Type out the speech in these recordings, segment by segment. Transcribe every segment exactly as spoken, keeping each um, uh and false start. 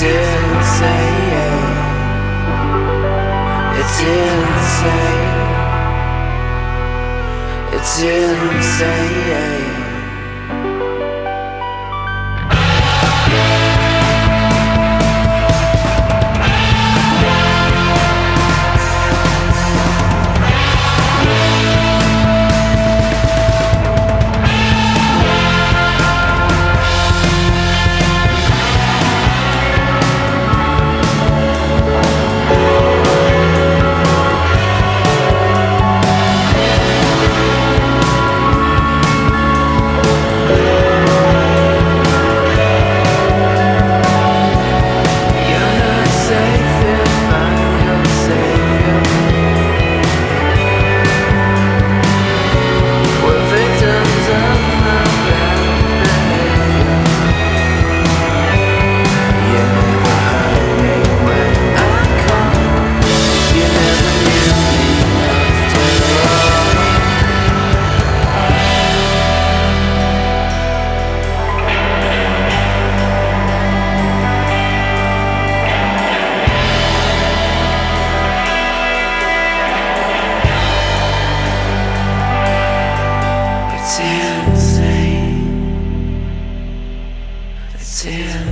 It's insane. It's insane. It's insane. It's insane. It's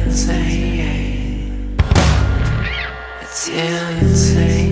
insane. It's insane.